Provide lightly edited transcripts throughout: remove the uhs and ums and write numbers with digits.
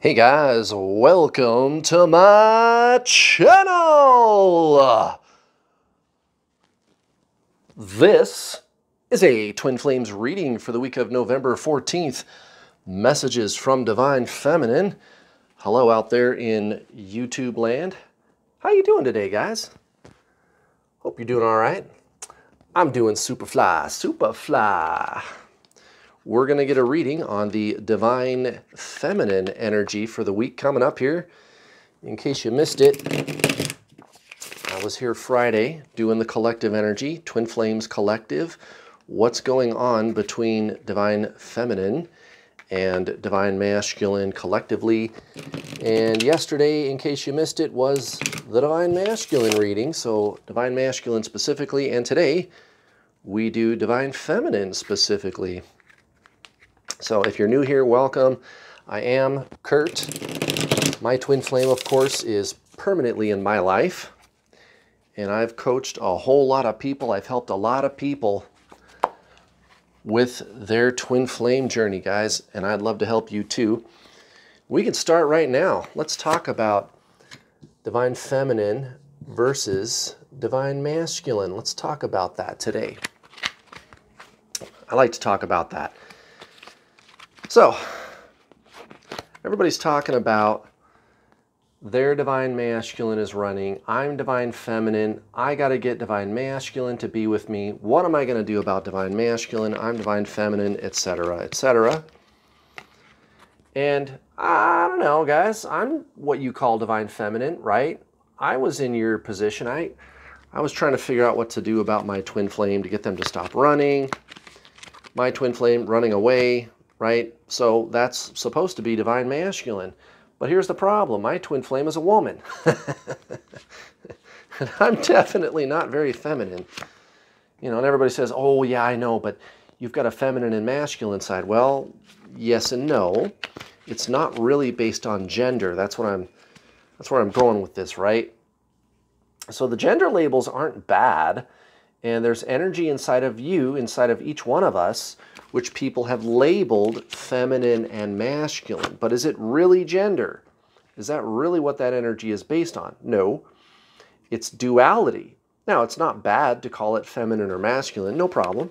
Hey guys, welcome to my channel! This is a Twin Flames reading for the week of November 14th. Messages from Divine Feminine. Hello out there in YouTube land. How you doing today, guys? Hope you're doing all right. I'm doing super fly. We're going to get a reading on the Divine Feminine energy for the week coming up here. In case you missed it, I was here Friday doing the collective energy, Twin Flames Collective. What's going on between Divine Feminine and Divine Masculine collectively? And yesterday, in case you missed it, was the Divine Masculine reading. So Divine Masculine specifically, and today we do Divine Feminine specifically. So if you're new here, welcome. I am Kurt. My twin flame, of course, is permanently in my life. And I've coached a whole lot of people. I've helped a lot of people with their twin flame journey, guys. And I'd love to help you too. We can start right now. Let's talk about Divine Feminine versus Divine Masculine. Let's talk about that today. I like to talk about that. So, everybody's talking about their Divine Masculine is running. I'm Divine Feminine. I got to get Divine Masculine to be with me. What am I going to do about Divine Masculine? I'm Divine Feminine, etc., etc. And I don't know, guys. I'm what you call Divine Feminine, right? I was in your position. I was trying to figure out what to do about my twin flame to get them to stop running. My twin flame running away. Right? So that's supposed to be Divine Masculine. But here's the problem. My twin flame is a woman. And I'm definitely not very feminine. You know, and everybody says, oh yeah, I know, but you've got a feminine and masculine side. Well, yes and no. It's not really based on gender. That's where I'm going with this, right? So the gender labels aren't bad. And there's energy inside of you, inside of each one of us, which people have labeled feminine and masculine. But is it really gender? Is that really what that energy is based on? No, it's duality. Now, it's not bad to call it feminine or masculine, no problem.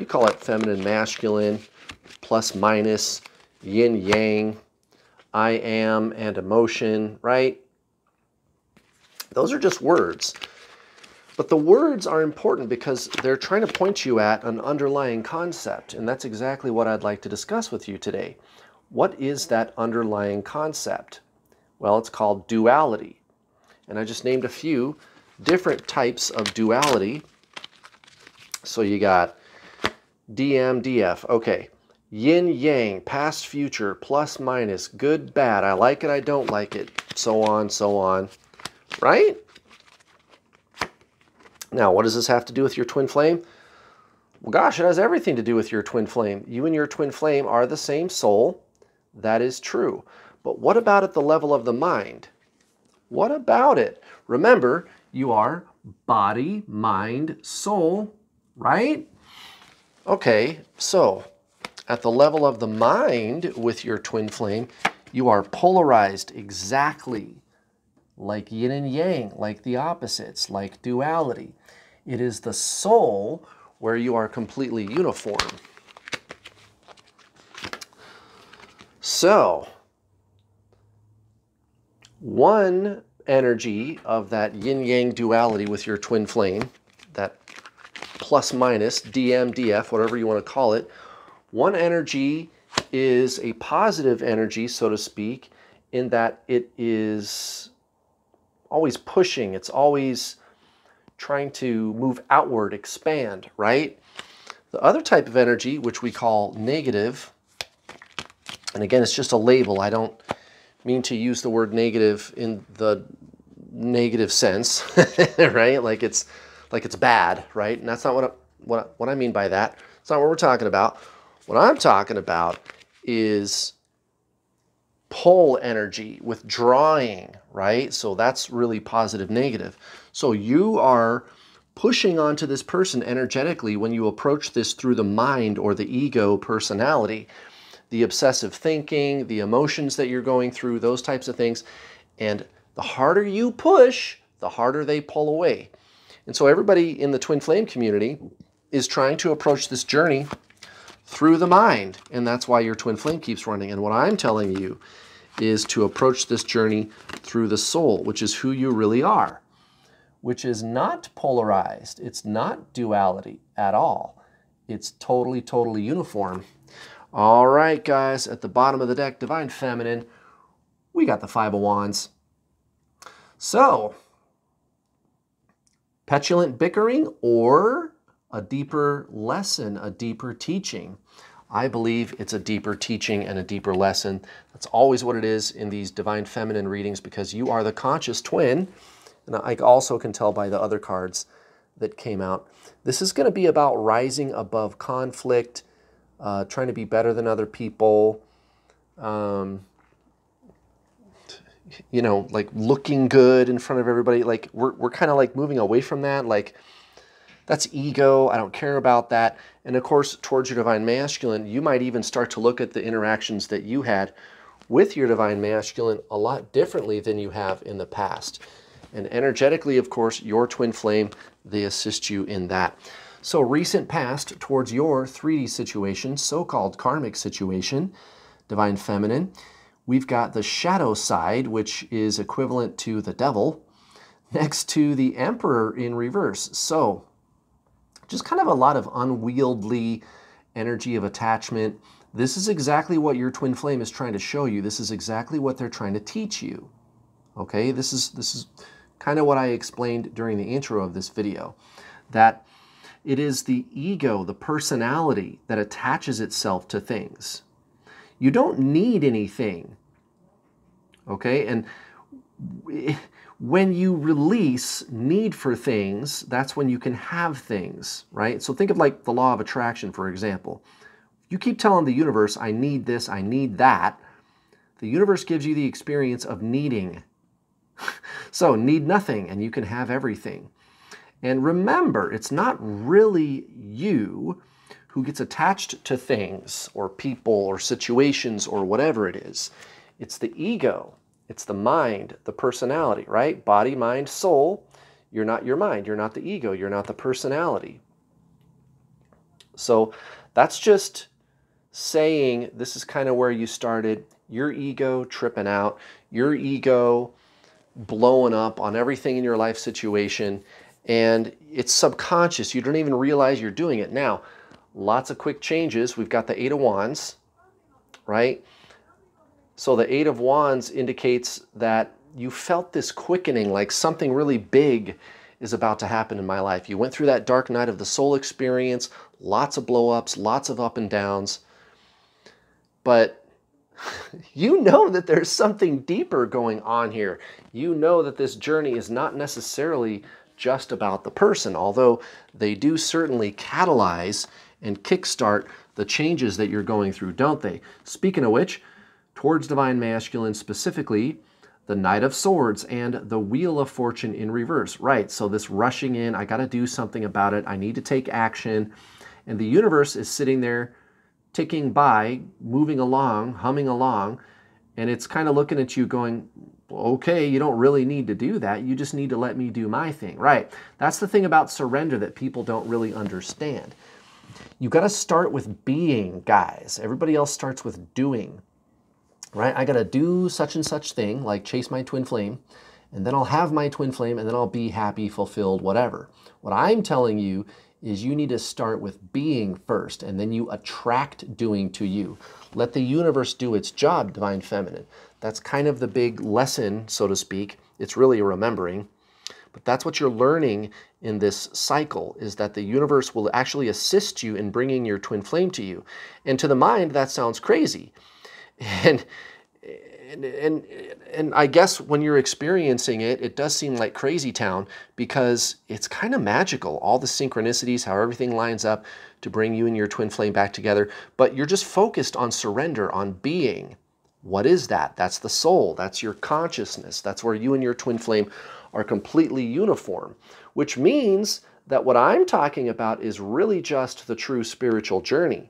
You call it feminine, masculine, plus, minus, yin, yang, I am, and emotion, right? Those are just words. But the words are important because they're trying to point you at an underlying concept, and that's exactly what I'd like to discuss with you today. What is that underlying concept? Well, it's called duality. And I just named a few different types of duality. So you got DMDF, okay. Yin, yang, past, future, plus, minus, good, bad, I like it, I don't like it, so on, right? Now, what does this have to do with your twin flame? Well, gosh, it has everything to do with your twin flame. You and your twin flame are the same soul. That is true. But what about at the level of the mind? What about it? Remember, you are body, mind, soul, right? Okay, so at the level of the mind with your twin flame, you are polarized exactly like yin and yang, like the opposites, like duality. It is the soul where you are completely uniform. So, one energy of that yin-yang duality with your twin flame, that plus minus, DMDF, whatever you want to call it, one energy is a positive energy, so to speak, in that it is always pushing, it's always trying to move outward, expand, right? The other type of energy, which we call negative, and again, it's just a label. I don't mean to use the word negative in the negative sense, right? Like it's bad, right? And that's not what I mean by that. It's not what we're talking about. What I'm talking about is pull energy, withdrawing, right? So that's really positive, negative. So you are pushing onto this person energetically when you approach this through the mind or the ego personality. the obsessive thinking, the emotions that you're going through, those types of things. And the harder you push, the harder they pull away. And so everybody in the Twin Flame community is trying to approach this journey through the mind. And that's why your Twin Flame keeps running. And what I'm telling you is to approach this journey through the soul, which is who you really are, which is not polarized. It's not duality at all. It's totally, totally uniform. All right, guys, at the bottom of the deck, Divine Feminine, we got the Five of Wands. So, petulant bickering or a deeper lesson, a deeper teaching? I believe it's a deeper teaching and a deeper lesson. That's always what it is in these Divine Feminine readings, because you are the conscious twin. And I also can tell by the other cards that came out. This is going to be about rising above conflict, trying to be better than other people, you know, like looking good in front of everybody. Like we're kind of like moving away from that. Like that's ego. I don't care about that. And of course, towards your Divine Masculine, you might even start to look at the interactions that you had with your Divine Masculine a lot differently than you have in the past. And energetically, of course, your Twin Flame, they assist you in that. So recent past towards your 3D situation, so-called karmic situation, Divine Feminine. We've got the shadow side, which is equivalent to the devil, next to the Emperor in reverse. So just kind of a lot of unwieldy energy of attachment. This is exactly what your Twin Flame is trying to show you. This is exactly what they're trying to teach you. Okay, this is kind of what I explained during the intro of this video, that it is the ego, the personality that attaches itself to things. You don't need anything, okay? And when you release need for things, that's when you can have things, right? So think of like the law of attraction, for example. You keep telling the universe, I need this, I need that. The universe gives you the experience of needing. So need nothing and you can have everything. And remember, it's not really you who gets attached to things or people or situations or whatever it is. It's the ego, it's the mind, the personality, right? Body, mind, soul. You're not your mind, you're not the ego, you're not the personality. So that's just saying this is kind of where you started, your ego tripping out, your ego blowing up on everything in your life situation, and it's subconscious. You don't even realize you're doing it. Now, lots of quick changes. We've got the Eight of Wands, right? So the Eight of Wands indicates that you felt this quickening, like something really big is about to happen in my life. You went through that dark night of the soul experience, lots of blow-ups, lots of up and downs, but you know that there's something deeper going on here. You know that this journey is not necessarily just about the person, although they do certainly catalyze and kickstart the changes that you're going through, don't they? Speaking of which, towards Divine Masculine specifically, the Knight of Swords and the Wheel of Fortune in reverse, right? So this rushing in, I got to do something about it. I need to take action. And the universe is sitting there ticking by, moving along, humming along, and it's kind of looking at you going, okay, you don't really need to do that. You just need to let me do my thing, right? That's the thing about surrender that people don't really understand. You've got to start with being, guys. Everybody else starts with doing, right? I got to do such and such thing, like chase my Twin Flame, and then I'll have my Twin Flame, and then I'll be happy, fulfilled, whatever. What I'm telling you is you need to start with being first, and then you attract doing to you. Let the universe do its job, Divine Feminine. That's kind of the big lesson, so to speak. It's really remembering. But that's what you're learning in this cycle, is that the universe will actually assist you in bringing your Twin Flame to you. And to the mind, that sounds crazy. And I guess when you're experiencing it, it does seem like crazy town, because it's kind of magical. All the synchronicities, how everything lines up to bring you and your Twin Flame back together. But you're just focused on surrender, on being. What is that? That's the soul. That's your consciousness. That's where you and your Twin Flame are completely uniform, which means that what I'm talking about is really just the true spiritual journey.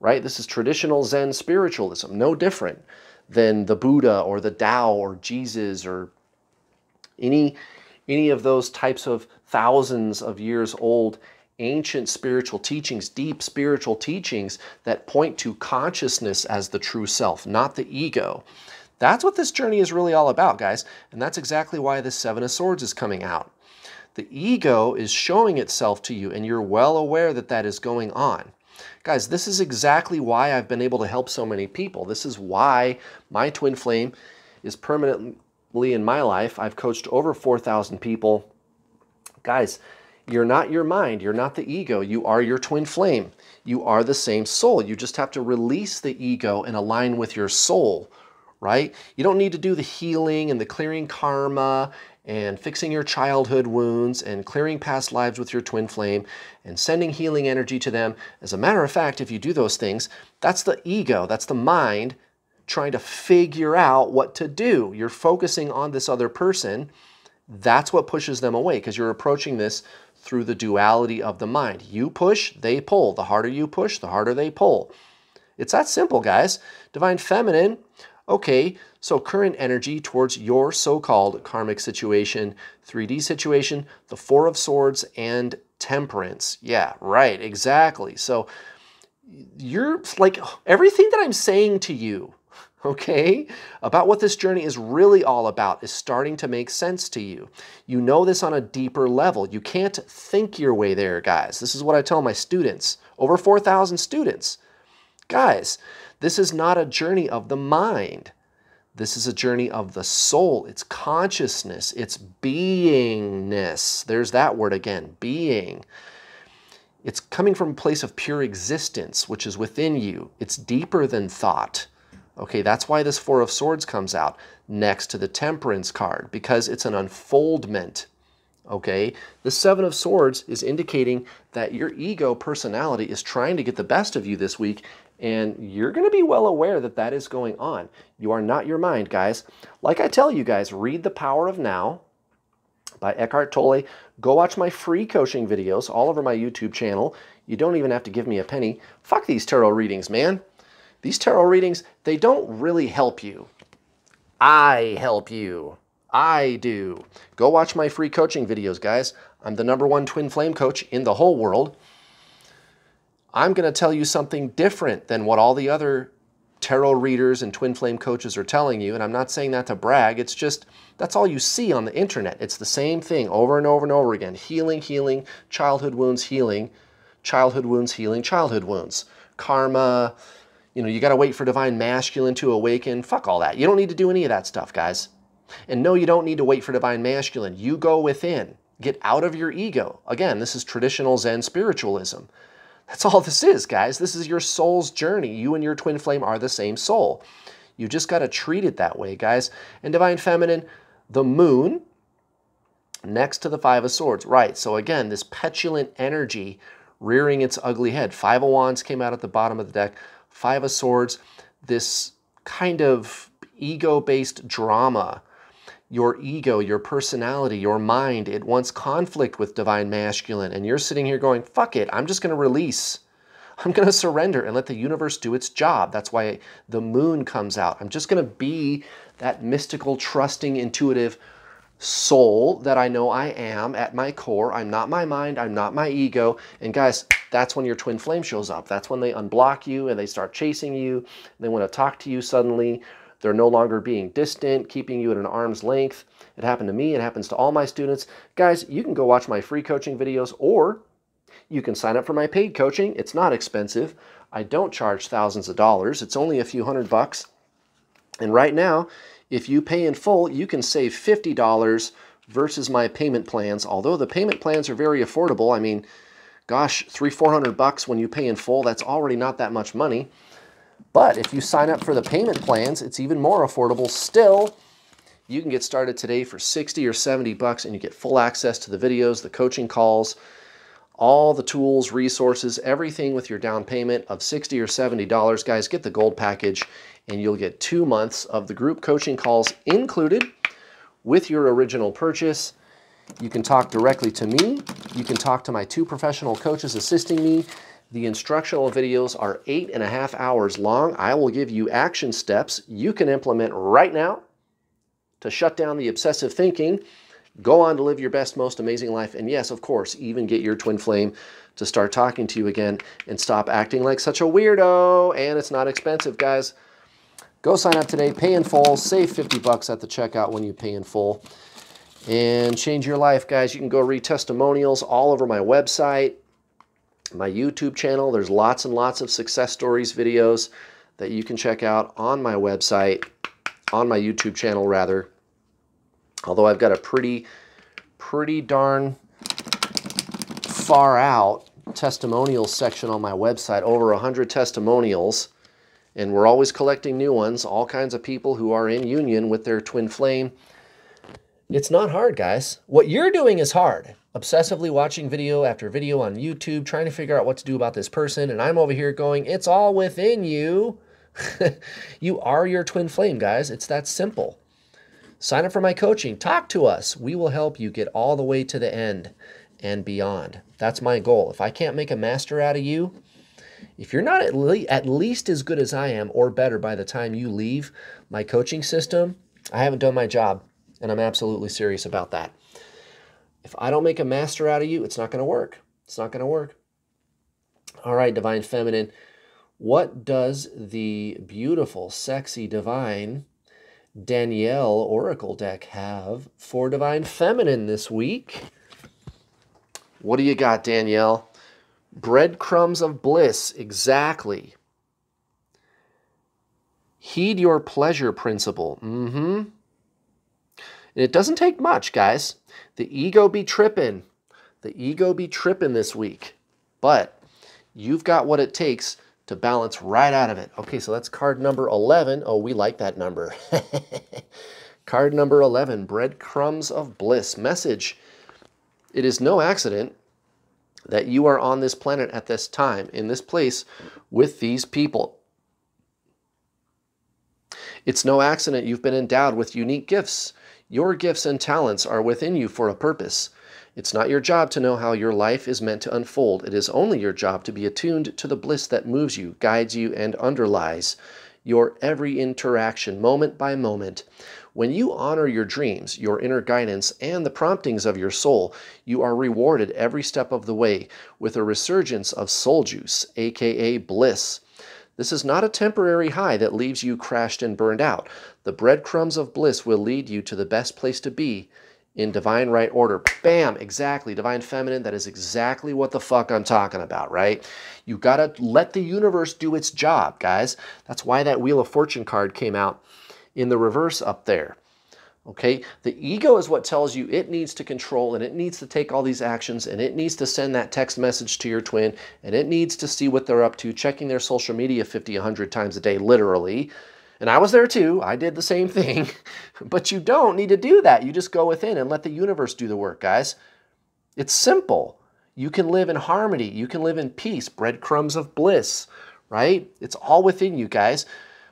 right? This is traditional Zen spiritualism, no different than the Buddha or the Tao or Jesus or any of those types of thousands of years old ancient spiritual teachings, deep spiritual teachings that point to consciousness as the true self, not the ego. That's what this journey is really all about, guys. And that's exactly why the Seven of Swords is coming out. The ego is showing itself to you, and you're well aware that that is going on. Guys, this is exactly why I've been able to help so many people. This is why my twin flame is permanently in my life. I've coached over 4,000 people. Guys, you're not your mind. You're not the ego. You are your twin flame. You are the same soul. You just have to release the ego and align with your soul, right? You don't need to do the healing and the clearing karma and fixing your childhood wounds and clearing past lives with your twin flame and sending healing energy to them. As a matter of fact, if you do those things, that's the ego, that's the mind trying to figure out what to do. You're focusing on this other person. That's what pushes them away, because you're approaching this through the duality of the mind. You push, they pull. The harder you push, the harder they pull. It's that simple, guys. Divine Feminine, okay, so current energy towards your so-called karmic situation, 3D situation, the Four of Swords, and Temperance. Yeah, right, exactly. So you're like, everything that I'm saying to you, okay, about what this journey is really all about is starting to make sense to you. You know this on a deeper level. You can't think your way there, guys. This is what I tell my students, over 4,000 students. Guys, this is not a journey of the mind. This is a journey of the soul. It's consciousness. It's beingness. There's that word again, being. It's coming from a place of pure existence, which is within you. It's deeper than thought. Okay, that's why this Four of Swords comes out next to the Temperance card, because it's an unfoldment. Okay, the Seven of Swords is indicating that your ego personality is trying to get the best of you this week, and you're going to be well aware that that is going on. You are not your mind, guys. Like I tell you guys, read The Power of Now by Eckhart Tolle. Go watch my free coaching videos all over my YouTube channel. You don't even have to give me a penny. Fuck these tarot readings, man. These tarot readings, they don't really help you. I help you. I do. Go watch my free coaching videos, guys. I'm the #1 twin flame coach in the whole world. I'm going to tell you something different than what all the other tarot readers and twin flame coaches are telling you, and I'm not saying that to brag. It's just, that's all you see on the internet. It's the same thing over and over and over again. Healing, healing, childhood wounds, healing, childhood wounds, healing, childhood wounds. Karma, you know, you got to wait for divine masculine to awaken. Fuck all that. You don't need to do any of that stuff, guys. And no, you don't need to wait for divine masculine. You go within. Get out of your ego. Again, this is traditional Zen spiritualism. That's all this is, guys. This is your soul's journey. You and your twin flame are the same soul. You just got to treat it that way, guys. And Divine Feminine, the moon next to the Five of Swords. Right, so again, this petulant energy rearing its ugly head. Five of Wands came out at the bottom of the deck. Five of Swords, this kind of ego-based drama. Your ego, your personality, your mind, it wants conflict with divine masculine. And you're sitting here going, fuck it, I'm just going to release. I'm going to surrender and let the universe do its job. That's why the moon comes out. I'm just going to be that mystical, trusting, intuitive soul that I know I am at my core. I'm not my mind. I'm not my ego. And guys, that's when your twin flame shows up. That's when they unblock you and they start chasing you. They want to talk to you suddenly. They're no longer being distant, keeping you at an arm's length. It happened to me. It happens to all my students. Guys, you can go watch my free coaching videos, or you can sign up for my paid coaching. It's not expensive. I don't charge thousands of dollars. It's only a few $100s. And right now, if you pay in full, you can save $50 versus my payment plans. Although the payment plans are very affordable. I mean, gosh, $300-400 when you pay in full. That's already not that much money. But if you sign up for the payment plans, it's even more affordable still. You can get started today for $60 or $70, and you get full access to the videos, the coaching calls, all the tools, resources, everything with your down payment of $60 or $70. Guys, get the gold package and you'll get 2 months of the group coaching calls included with your original purchase. You can talk directly to me. You can talk to my 2 professional coaches assisting me. The instructional videos are 8.5 hours long. I will give you action steps you can implement right now to shut down the obsessive thinking, go on to live your best, most amazing life, and yes, of course, even get your twin flame to start talking to you again and stop acting like such a weirdo. And it's not expensive, guys. Go sign up today, pay in full, save $50 at the checkout when you pay in full, and change your life, guys. You can go read testimonials all over my website, my YouTube channel. There's lots and lots of success stories videos that you can check out on my website, on my YouTube channel rather. Although I've got a pretty darn far out testimonials section on my website, over 100 testimonials, and we're always collecting new ones, all kinds of people who are in union with their twin flame. It's not hard, guys. What you're doing is hard. Obsessively watching video after video on YouTube, trying to figure out what to do about this person, and I'm over here going, it's all within you. You are your twin flame, guys. It's that simple. Sign up for my coaching. Talk to us. We will help you get all the way to the end and beyond. That's my goal. If I can't make a master out of you, if you're not at least as good as I am or better by the time you leave my coaching system, I haven't done my job, and I'm absolutely serious about that. If I don't make a master out of you, it's not going to work. It's not going to work. All right, Divine Feminine. What does the beautiful, sexy, divine Danielle Oracle Deck have for Divine Feminine this week? What do you got, Danielle? Breadcrumbs of bliss, exactly. Heed your pleasure principle. And it doesn't take much, guys. The ego be tripping. The ego be tripping this week. But you've got what it takes to balance right out of it. Okay, so that's card number 11. Oh, we like that number. Card number 11, breadcrumbs of bliss. Message. It is no accident that you are on this planet at this time, in this place, with these people. It's no accident you've been endowed with unique gifts. Your gifts and talents are within you for a purpose. It's not your job to know how your life is meant to unfold. It is only your job to be attuned to the bliss that moves you, guides you, and underlies your every interaction, moment by moment. When you honor your dreams, your inner guidance, and the promptings of your soul, you are rewarded every step of the way with a resurgence of soul juice, aka bliss. This is not a temporary high that leaves you crashed and burned out. The breadcrumbs of bliss will lead you to the best place to be in divine right order. Bam! Exactly, Divine Feminine. That is exactly what the fuck I'm talking about, right? You gotta let the universe do its job, guys. That's why that Wheel of Fortune card came out in the reverse up there. Okay? The ego is what tells you it needs to control, and it needs to take all these actions, and it needs to send that text message to your twin, and it needs to see what they're up to, checking their social media 50, 100 times a day, literally. And I was there too. I did the same thing. But you don't need to do that. You just go within and let the universe do the work, guys. It's simple. You can live in harmony. You can live in peace. Breadcrumbs of bliss, right? It's all within you, guys.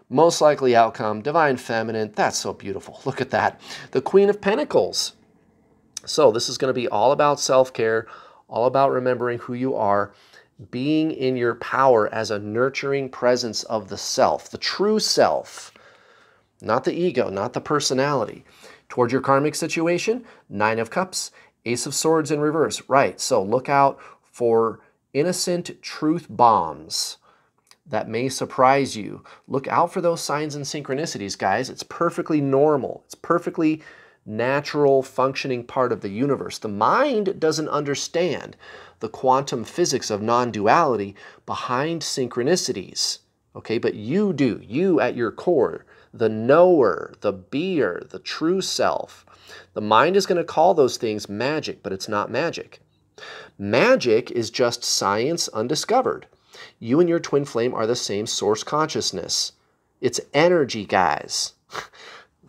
Most likely outcome, Divine Feminine. That's so beautiful. Look at that. The Queen of Pentacles. So this is going to be all about self-care, all about remembering who you are, being in your power as a nurturing presence of the self, the true self, not the ego, not the personality. Towards your karmic situation, Nine of Cups, Ace of Swords in reverse. Right, so look out for innocent truth bombs that may surprise you. Look out for those signs and synchronicities, guys. It's perfectly normal. It's perfectly natural functioning part of the universe. The mind doesn't understand the quantum physics of non-duality behind synchronicities, okay? But you do. You at your core, the knower, the beer, the true self. The mind is going to call those things magic, but it's not magic. Magic is just science undiscovered. You and your twin flame are the same source consciousness. It's energy, guys.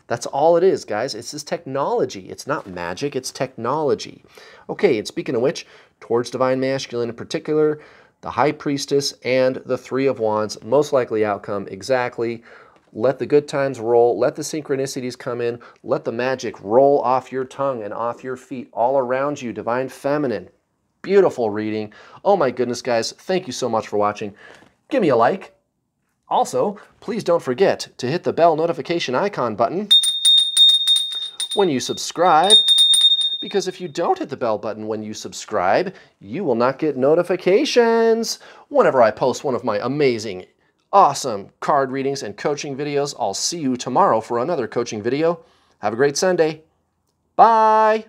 That's all it is, guys. It's this technology. It's not magic. It's technology. Okay, and speaking of which, towards Divine Masculine in particular, the High Priestess and the Three of Wands, most likely outcome, exactly. Let the good times roll. Let the synchronicities come in. Let the magic roll off your tongue and off your feet all around you, Divine Feminine. beautiful reading. Oh my goodness, guys, thank you so much for watching. Give me a like. Also, please don't forget to hit the bell notification icon button when you subscribe, because if you don't hit the bell button when you subscribe, you will not get notifications whenever I post one of my amazing, awesome card readings and coaching videos. I'll see you tomorrow for another coaching video. Have a great Sunday. Bye.